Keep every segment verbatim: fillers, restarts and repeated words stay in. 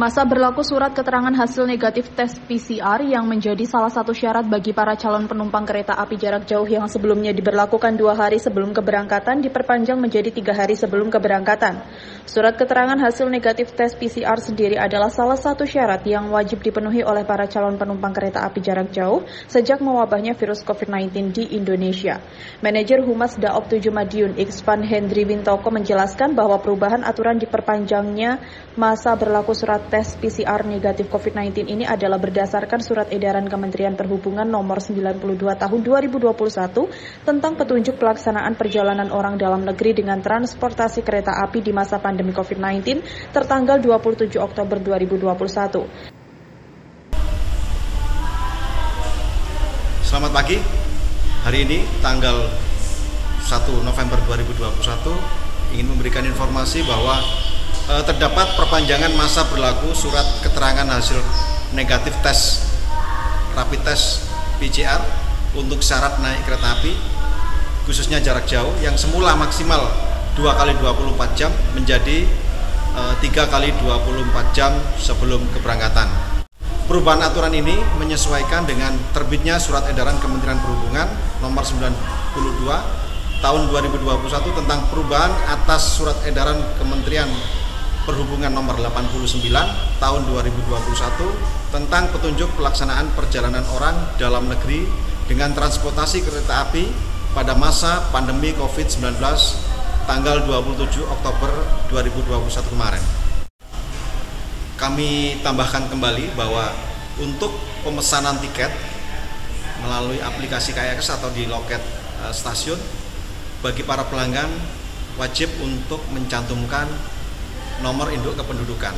Masa berlaku surat keterangan hasil negatif tes P C R yang menjadi salah satu syarat bagi para calon penumpang kereta api jarak jauh yang sebelumnya diberlakukan dua hari sebelum keberangkatan diperpanjang menjadi tiga hari sebelum keberangkatan. Surat keterangan hasil negatif tes P C R sendiri adalah salah satu syarat yang wajib dipenuhi oleh para calon penumpang kereta api jarak jauh sejak mewabahnya virus covid sembilan belas di Indonesia. Manajer Humas Daop tujuh Madiun, Expan Hendri Wintoko menjelaskan bahwa perubahan aturan diperpanjangnya masa berlaku surat tes P C R negatif covid sembilan belas ini adalah berdasarkan surat edaran Kementerian Perhubungan nomor sembilan puluh dua tahun dua ribu dua puluh satu tentang petunjuk pelaksanaan perjalanan orang dalam negeri dengan transportasi kereta api di masa pandemi covid sembilan belas tertanggal dua puluh tujuh Oktober dua ribu dua puluh satu. Selamat pagi. Hari ini tanggal satu November dua ribu dua puluh satu ingin memberikan informasi bahwa terdapat perpanjangan masa berlaku surat keterangan hasil negatif tes rapid test P C R untuk syarat naik kereta api khususnya jarak jauh yang semula maksimal dua kali dua puluh empat jam menjadi tiga kali dua puluh empat jam sebelum keberangkatan. Perubahan aturan ini menyesuaikan dengan terbitnya surat edaran Kementerian Perhubungan nomor sembilan puluh dua tahun dua ribu dua puluh satu tentang perubahan atas surat edaran Kementerian Perhubungan nomor delapan puluh sembilan tahun dua ribu dua puluh satu tentang petunjuk pelaksanaan perjalanan orang dalam negeri dengan transportasi kereta api pada masa pandemi covid sembilan belas tanggal dua puluh tujuh Oktober dua ribu dua puluh satu kemarin. Kami tambahkan kembali bahwa untuk pemesanan tiket melalui aplikasi K A I Access atau di loket stasiun, bagi para pelanggan wajib untuk mencantumkan nomor induk kependudukan.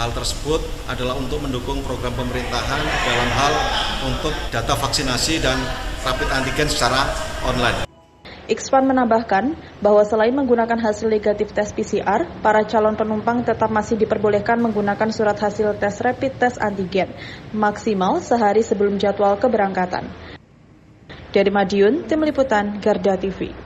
Hal tersebut adalah untuk mendukung program pemerintahan dalam hal untuk data vaksinasi dan rapid antigen secara online. Expan menambahkan bahwa selain menggunakan hasil negatif tes P C R, para calon penumpang tetap masih diperbolehkan menggunakan surat hasil tes rapid test antigen maksimal sehari sebelum jadwal keberangkatan. Dari Madiun, tim liputan Garda T V.